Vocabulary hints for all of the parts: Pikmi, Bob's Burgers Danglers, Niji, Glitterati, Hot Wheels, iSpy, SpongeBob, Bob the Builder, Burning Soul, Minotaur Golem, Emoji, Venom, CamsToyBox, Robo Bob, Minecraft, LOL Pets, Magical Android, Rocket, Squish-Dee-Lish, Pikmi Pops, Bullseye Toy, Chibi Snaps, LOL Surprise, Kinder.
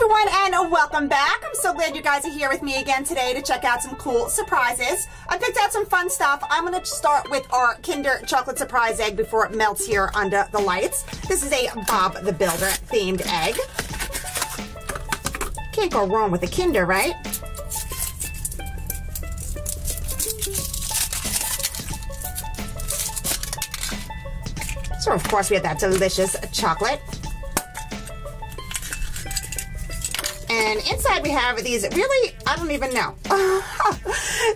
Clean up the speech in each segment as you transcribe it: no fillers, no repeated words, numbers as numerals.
everyone, and welcome back. I'm so glad you guys are here with me again today to check out some cool surprises. I picked out some fun stuff. I'm going to start with our Kinder chocolate surprise egg before it melts here under the lights. This is a Bob the Builder themed egg. Can't go wrong with a Kinder, right? So of course we have that delicious chocolate. And inside we have these really, I don't even know,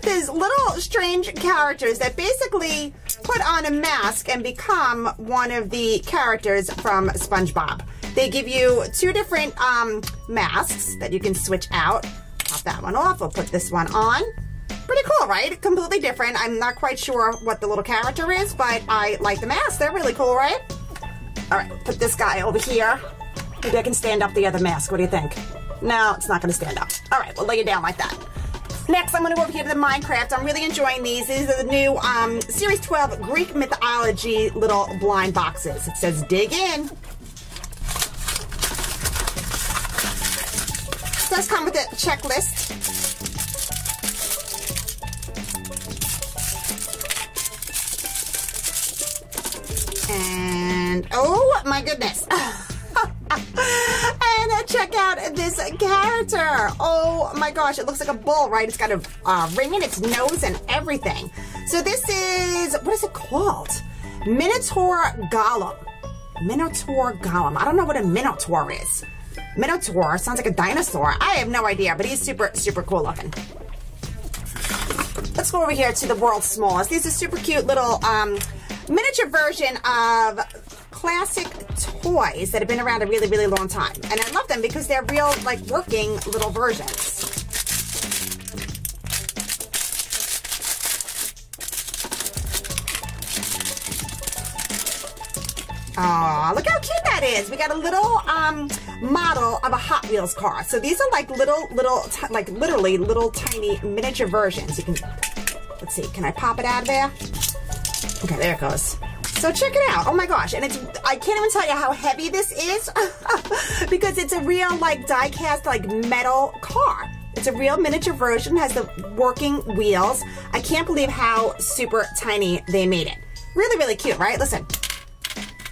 these little strange characters that basically put on a mask and become one of the characters from SpongeBob. They give you two different masks that you can switch out. Pop that one off, we'll put this one on. Pretty cool, right? Completely different. I'm not quite sure what the little character is, but I like the mask. They're really cool, right? All right, put this guy over here. Maybe I can stand up the other mask. What do you think? No, it's not going to stand up. All right, we'll lay it down like that. Next, I'm going to go over here to the Minecraft. I'm really enjoying these. These are the new Series 12 Greek Mythology little blind boxes. It says, dig in. This does come with a checklist. And, oh my goodness. And check out this character. Oh my gosh, it looks like a bull, right? It's got a ring in its nose and everything. So this is, what is it called? Minotaur Golem. Minotaur Golem. I don't know what a Minotaur is. Minotaur sounds like a dinosaur. I have no idea, but he's super, super cool looking. Let's go over here to the world's smallest. These are super cute little miniature version of classic toys that have been around a really, really long time. And I love them because they're real, like, working little versions. Aw, look how cute that is. We got a little model of a Hot Wheels car. So these are like literally little tiny miniature versions. You can, let's see, can I pop it out of there? Okay, there it goes. So check it out. Oh my gosh. And it's, I can't even tell you how heavy this is because it's a real like die cast like metal car. It's a real miniature version, has the working wheels. I can't believe how super tiny they made it. Really, really cute, right? Listen.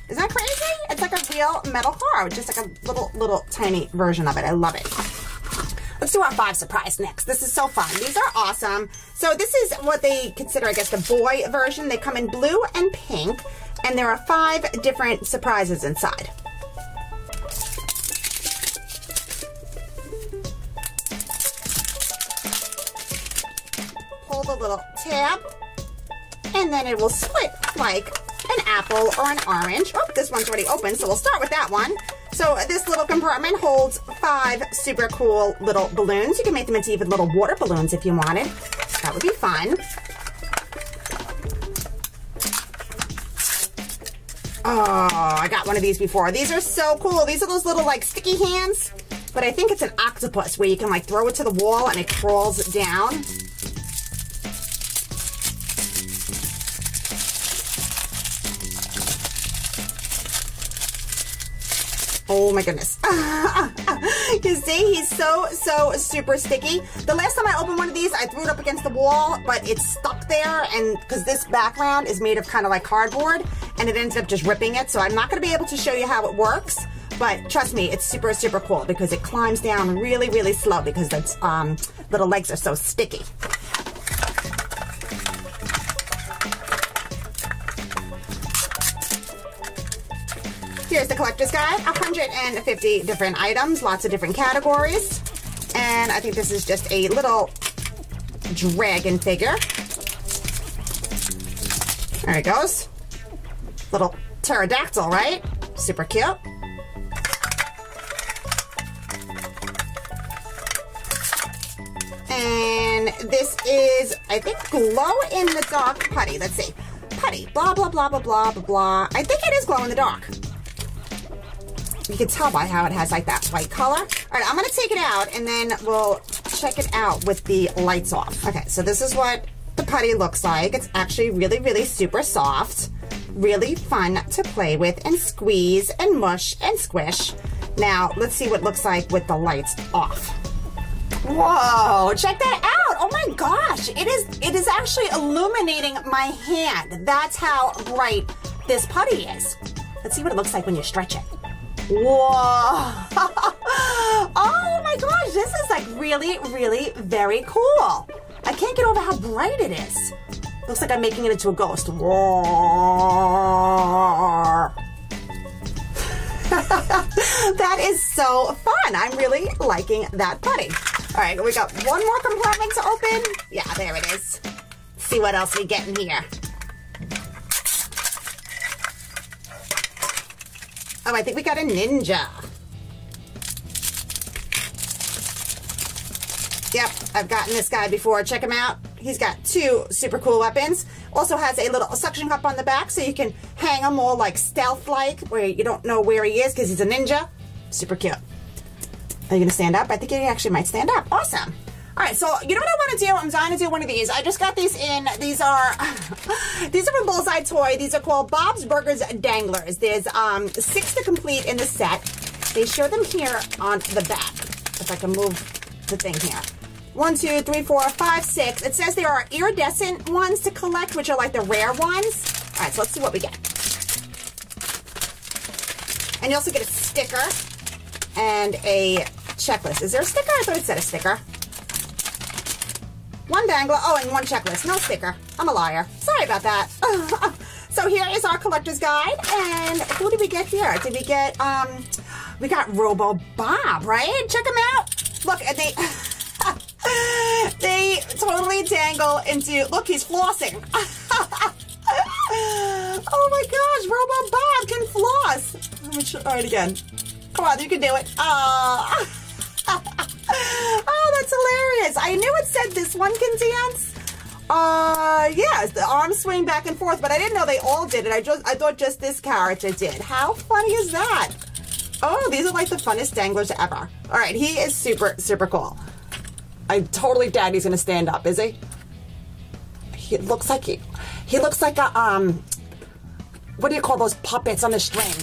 Isn't that crazy? It's like a real metal car, just like a little tiny version of it. I love it. Let's do our 5 surprise next. This is so fun. These are awesome. So this is what they consider, I guess, the boy version. They come in blue and pink, and there are 5 different surprises inside. Pull the little tab, and then it will split like an apple or an orange. Oh, this one's already open, so we'll start with that one. So this little compartment holds 5 super cool little balloons. You can make them into even little water balloons if you wanted. That would be fun. Oh, I got one of these before. These are so cool. These are those little like sticky hands, but I think it's an octopus where you can like throw it to the wall and it crawls down. Oh my goodness. You see, he's so super sticky. The last time I opened one of these, I threw it up against the wall, but it's stuck there, and because this background is made of kind of like cardboard, and it ends up just ripping it, so I'm not going to be able to show you how it works, but trust me, it's super, super cool because it climbs down really, really slow because its little legs are so sticky. Here's the collector's guide, 150 different items, lots of different categories. And I think this is just a little dragon figure. There it goes. Little pterodactyl, right? Super cute. And this is, I think, glow in the dark putty. Let's see. Putty, blah, blah, blah, blah, blah, blah, blah. I think it is glow in the dark. You can tell by how it has like that white color. All right, I'm going to take it out and then we'll check it out with the lights off. Okay, so this is what the putty looks like. It's actually really, really super soft, really fun to play with and squeeze and mush and squish. Now, let's see what it looks like with the lights off. Whoa, check that out. Oh my gosh, it is actually illuminating my hand. That's how bright this putty is. Let's see what it looks like when you stretch it. Whoa. Oh my gosh, this is like really, really very cool. I can't get over how bright it is. Looks like I'm making it into a ghost. Roar. That is so fun. I'm really liking that putty. All right, we got one more compartment to open. Yeah, there it is. Let's see what else we get in here. Oh, I think we got a ninja. Yep, I've gotten this guy before. Check him out. He's got two super cool weapons. Also has a little suction cup on the back so you can hang him all like stealth-like where you don't know where he is because he's a ninja. Super cute. Are you going to stand up? I think he actually might stand up. Awesome. All right, so you know what I want to do? I'm dying to do one of these. I just got these in. These are from Bullseye Toy. These are called Bob's Burgers Danglers. There's 6 to complete in the set. They show them here on the back. If I can move the thing here. 1, 2, 3, 4, 5, 6. It says there are iridescent ones to collect, which are like the rare ones. All right, so let's see what we get. And you also get a sticker and a checklist. Is there a sticker? I thought it said a sticker. One dangler, oh, and one checklist. No sticker. I'm a liar. Sorry about that. So here is our collector's guide. And who did we get here? Did we get, we got Robo Bob, right? Check him out. Look, and they, they totally dangle into, look, he's flossing. Oh my gosh, Robo Bob can floss. Let me try, all right, again. Come on, you can do it. Oh. Oh, that's hilarious. I knew it said this one can dance. Yes, the arms swing back and forth, but I didn't know they all did it. I thought just this character did. How funny is that? Oh, these are like the funnest danglers ever. All right, he is super, super cool. I totally doubt he's going to stand up, is he? He looks like he looks like a, what do you call those puppets on the string?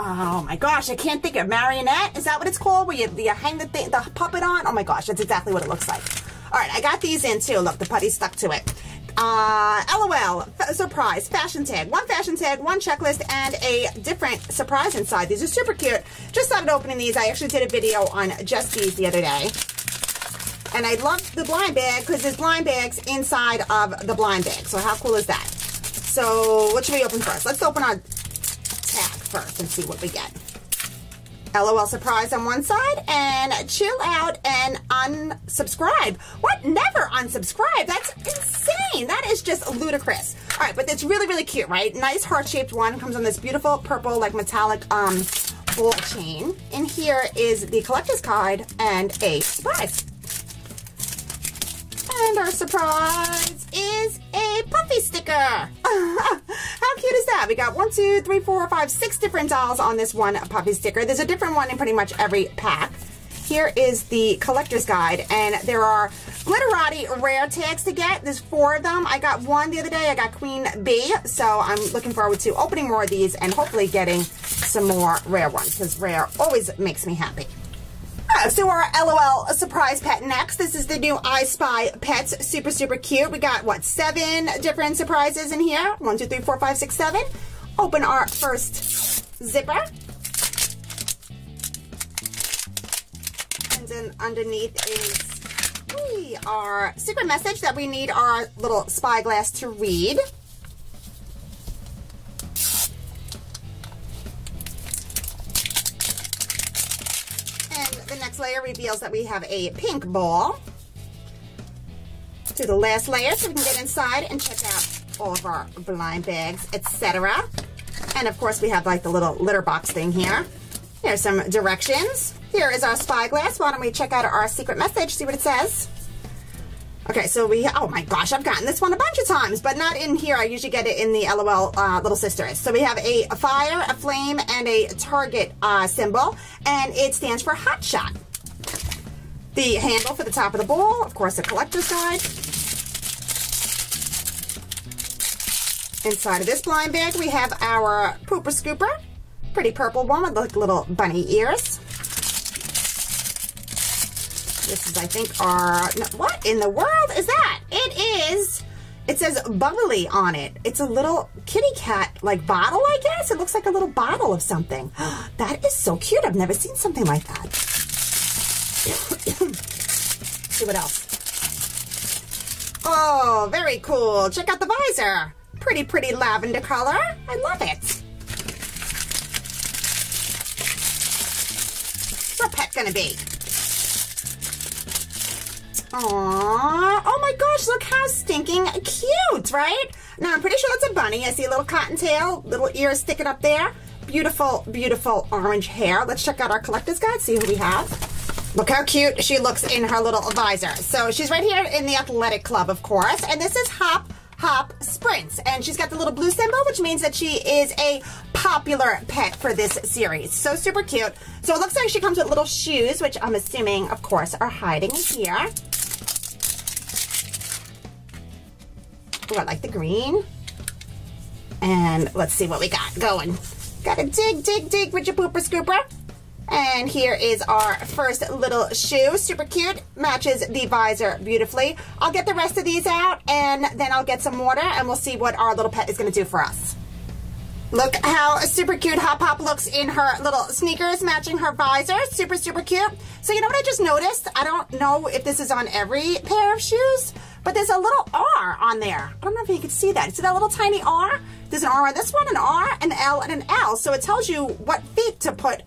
Oh my gosh, I can't think of marionette. Is that what it's called? Where you hang the puppet on? Oh my gosh, that's exactly what it looks like. All right, I got these in too. Look, the putty stuck to it. LOL Surprise fashion tag. One fashion tag, one checklist, and a different surprise inside. These are super cute. Just started opening these. I actually did a video on just these the other day. And I love the blind bag because there's blind bags inside of the blind bag. So how cool is that? So what should we open first? Let's open our first and see what we get. LOL Surprise on one side and Chill Out and Unsubscribe. What? Never unsubscribe? That's insane. That is just ludicrous. All right, but it's really, really cute, right? Nice heart-shaped one. Comes on this beautiful purple, like metallic ball chain. And here is the collector's card and a surprise. And our surprise is a puffy sticker. How cute is that? We got 1, 2, 3, 4, 5, 6 different dolls on this one puffy sticker. There's a different one in pretty much every pack. Here is the collector's guide, and there are glitterati rare tags to get. There's 4 of them. I got one the other day. I got Queen Bee, so I'm looking forward to opening more of these and hopefully getting some more rare ones, because rare always makes me happy. So our LOL Surprise pet next. This is the new iSpy Pets. Super, super cute. We got, what, 7 different surprises in here. 1, 2, 3, 4, 5, 6, 7. Open our first zipper. And then underneath is our secret message that we need our little spyglass to read. Layer reveals that we have a pink ball. To the last layer so we can get inside and check out all of our blind bags, etc. And of course we have like the little litter box thing here. Here's some directions. Here is our spyglass. Why don't we check out our secret message, see what it says. Okay, so oh my gosh, I've gotten this one a bunch of times, but not in here. I usually get it in the LOL Little Sisters. So we have a fire, a flame, and a target symbol, and it stands for Hot Shot. The handle for the top of the ball, of course, a collector's guide. Inside of this blind bag, we have our pooper scooper. Pretty purple one with like little bunny ears. This is, I think, our... No, what in the world is that? It is... It says bubbly on it. It's a little kitty cat, like, bottle, I guess? It looks like a little bottle of something. That is so cute. I've never seen something like that. See what else. Oh, very cool. Check out the visor. Pretty, pretty lavender color. I love it. What's the pet gonna be? Aww. Oh my gosh, look how stinking cute, right? Now, I'm pretty sure that's a bunny. I see a little cottontail, little ears sticking up there. Beautiful, beautiful orange hair. Let's check out our collector's guide, see who we have. Look how cute she looks in her little visor. So she's right here in the athletic club, of course. And this is Hop, Hop, Sprints. And she's got the little blue symbol, which means that she is a popular pet for this series. So super cute. So it looks like she comes with little shoes, which I'm assuming, of course, are hiding here. Ooh, I like the green. And let's see what we got going. Gotta dig, dig, dig with your pooper scooper. And here is our first little shoe. Super cute. Matches the visor beautifully. I'll get the rest of these out, and then I'll get some water, and we'll see what our little pet is going to do for us. Look how super cute Hop Hop looks in her little sneakers, matching her visor. Super, super cute. So you know what I just noticed? I don't know if this is on every pair of shoes, but there's a little R on there. I don't know if you can see that. See that little tiny R? There's an R on this one, an R, an L, and an L. So it tells you what feet to put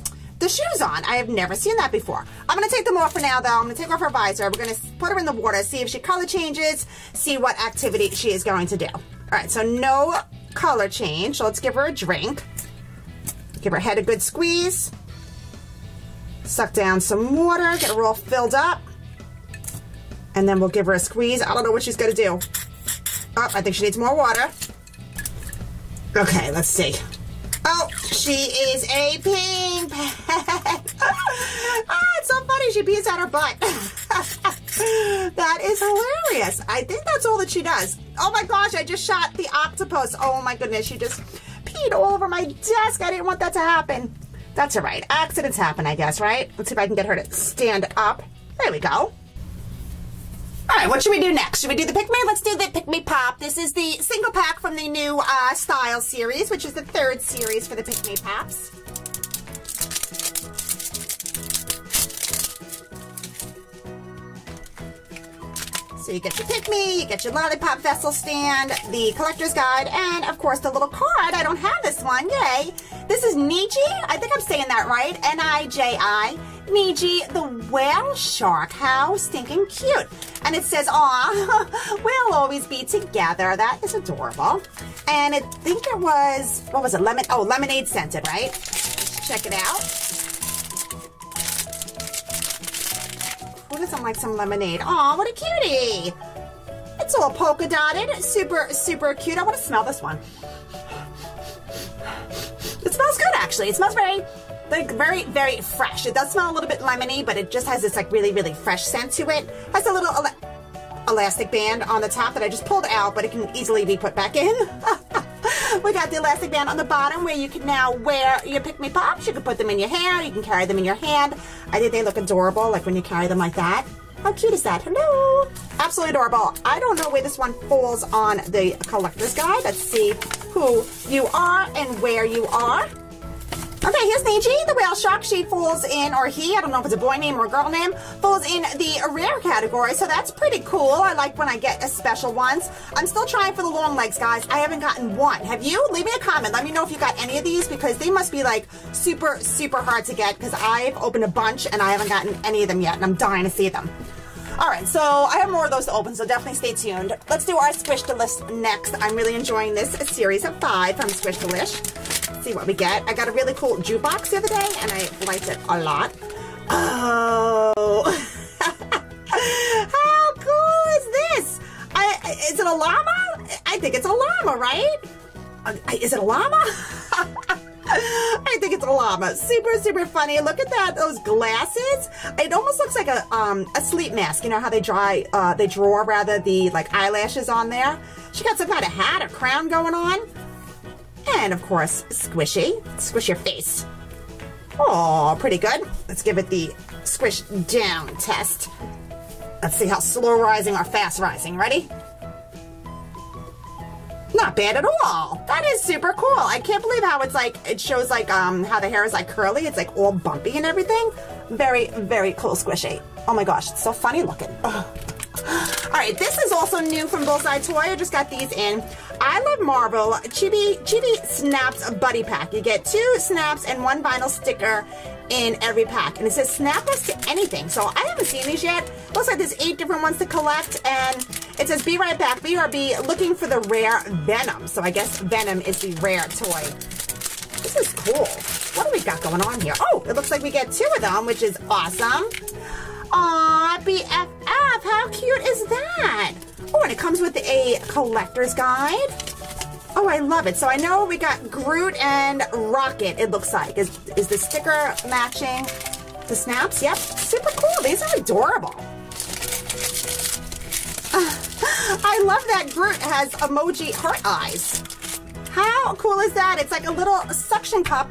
the shoes on. I have never seen that before. I'm going to take them off for now, though. I'm going to take off her visor. We're going to put her in the water, see if she color changes, see what activity she is going to do. All right, so no color change. So let's give her a drink. Give her head a good squeeze. Suck down some water. Get her all filled up. And then we'll give her a squeeze. I don't know what she's going to do. Oh, I think she needs more water. Okay, let's see. Oh, she is a pink pet. Oh, it's so funny. She pees out her butt. That is hilarious. I think that's all that she does. Oh my gosh, I just shot the octopus. Oh my goodness, she just peed all over my desk. I didn't want that to happen. That's all right. Accidents happen, I guess, right? Let's see if I can get her to stand up. There we go. All right, what should we do next? Should we do the Pikmi? Let's do the Pikmi Pop. This is the single pack from the new Style series, which is the third series for the Pikmi Pops. So you get your Pikmi, you get your lollipop vessel stand, the collector's guide, and of course the little card. I don't have this one, yay. This is Niji, I think I'm saying that right, N-I-J-I. Niji, the whale shark. How stinking cute. And it says, aw, we'll always be together. That is adorable. And I think it was, what was it? Lemon, oh, lemonade scented, right? Let's check it out. Who doesn't like some lemonade? Aw, what a cutie. It's all polka dotted. Super, super cute. I want to smell this one. It smells good, actually. It smells very... like very, very fresh. It does smell a little bit lemony, but it just has this like really, really fresh scent to it. Has a little elastic band on the top that I just pulled out, but it can easily be put back in. We got the elastic band on the bottom where you can now wear your Pikmi Pops. You can put them in your hair. You can carry them in your hand. I think they look adorable, like when you carry them like that. How cute is that? Hello. Absolutely adorable. I don't know where this one falls on the collector's guide. Let's see who you are and where you are. Okay, here's Niji, the whale shark. She falls in, or he, I don't know if it's a boy name or a girl name, falls in the rare category, so that's pretty cool. I like when I get special ones. I'm still trying for the long legs, guys. I haven't gotten one. Have you? Leave me a comment. Let me know if you got any of these, because they must be like super, super hard to get, because I've opened a bunch and I haven't gotten any of them yet, and I'm dying to see them. All right, so I have more of those to open, so definitely stay tuned. Let's do our Squish-Dee-Lish next. I'm really enjoying this series of 5 from Squish-Dee-Lish. See what we get. I got a really cool jukebox the other day, and I liked it a lot. Oh, how cool is this? Is it a llama? I think it's a llama, right? Is it a llama? I think it's a llama. Super, super funny. Look at that. Those glasses. It almost looks like a sleep mask. You know how they draw the like eyelashes on there. She got some kind of hat, a crown going on. And, of course, Squishy. Squish your face. Oh, pretty good. Let's give it the squish down test. Let's see how slow rising or fast rising. Ready? Not bad at all. That is super cool. I can't believe how it's like, it shows like how the hair is like curly. It's like all bumpy and everything. Very, very cool squishy. Oh my gosh, it's so funny looking. Ugh. All right, this is also new from Bullseye Toy. I just got these in. I love Marvel Chibi Snaps Buddy Pack. You get 2 snaps and 1 vinyl sticker in every pack. And it says snap us to anything. So I haven't seen these yet. Looks like there's 8 different ones to collect. And it says be right back, BRB, looking for the rare Venom. So I guess Venom is the rare toy. This is cool. What do we got going on here? Oh, it looks like we get 2 of them, which is awesome. Aw, BFF, how cute is that? Oh, and it comes with a collector's guide. Oh, I love it. So I know we got Groot and Rocket, it looks like. Is the sticker matching the snaps? Yep, super cool. These are adorable. I love that Groot has emoji heart eyes. How cool is that? It's like a little suction cup.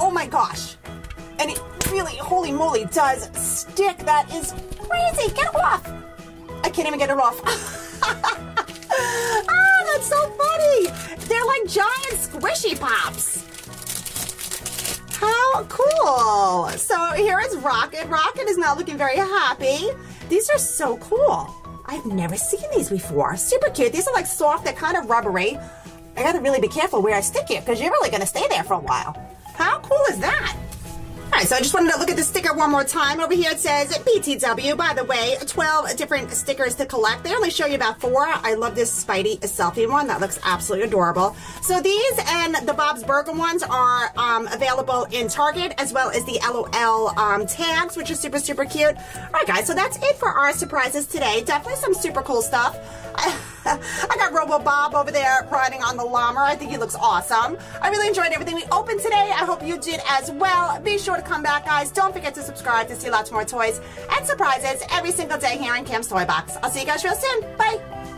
Oh my gosh. And it really, holy moly, does stick. That is crazy. Get it off. I can't even get it off. Ah, that's so funny. They're like giant squishy pops. How cool. So here is Rocket. Rocket is not looking very happy. These are so cool. I've never seen these before. Super cute. These are like soft. They're kind of rubbery. I got to really be careful where I stick it because you're really going to stay there for a while. How cool is that? All right, so I just wanted to look at the sticker one more time. Over here it says BTW. By the way, 12 different stickers to collect. They only show you about 4. I love this Spidey selfie one. That looks absolutely adorable. So these and the Bob's Burger ones are available in Target, as well as the LOL tags, which are super, super cute. All right, guys, so that's it for our surprises today. Definitely some super cool stuff. I got Robo Bob over there riding on the llama. I think he looks awesome. I really enjoyed everything we opened today. I hope you did as well. Be sure to come back, guys. Don't forget to subscribe to see lots more toys and surprises every single day here on Cams Toy Box. I'll see you guys real soon. Bye.